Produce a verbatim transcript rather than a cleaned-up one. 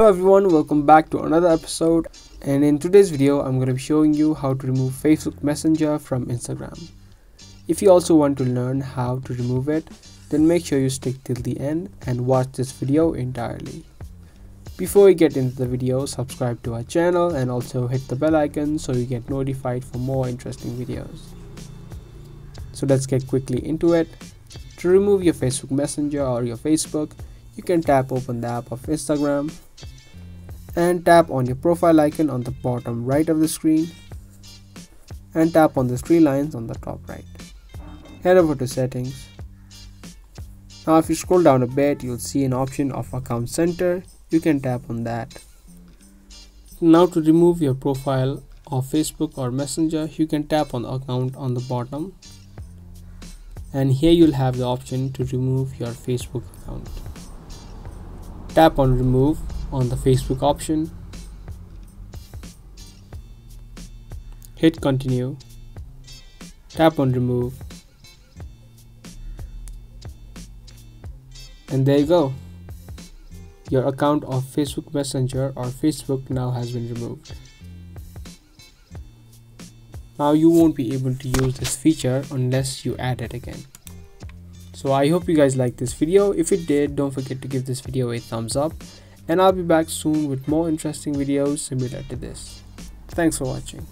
Hello everyone, welcome back to another episode, and in today's video I'm going to be showing you how to remove Facebook Messenger from Instagram. If you also want to learn how to remove it, then make sure you stick till the end and watch this video entirely. Before we get into the video, subscribe to our channel and also hit the bell icon so you get notified for more interesting videos. So let's get quickly into it. To remove your Facebook Messenger or your Facebook, you can tap open the app of Instagram and tap on your profile icon on the bottom right of the screen and tap on the three lines on the top right. Head over to settings. Now if you scroll down a bit, you'll see an option of account center. You can tap on that. Now to remove your profile of Facebook or Messenger, you can tap on account on the bottom, and here you'll have the option to remove your Facebook account. Tap on remove on the Facebook option, hit continue, tap on remove, and there you go. Your account of Facebook Messenger or Facebook now has been removed. Now you won't be able to use this feature unless you add it again. So I hope you guys liked this video. If you did, don't forget to give this video a thumbs up, and I'll be back soon with more interesting videos similar to this. Thanks for watching.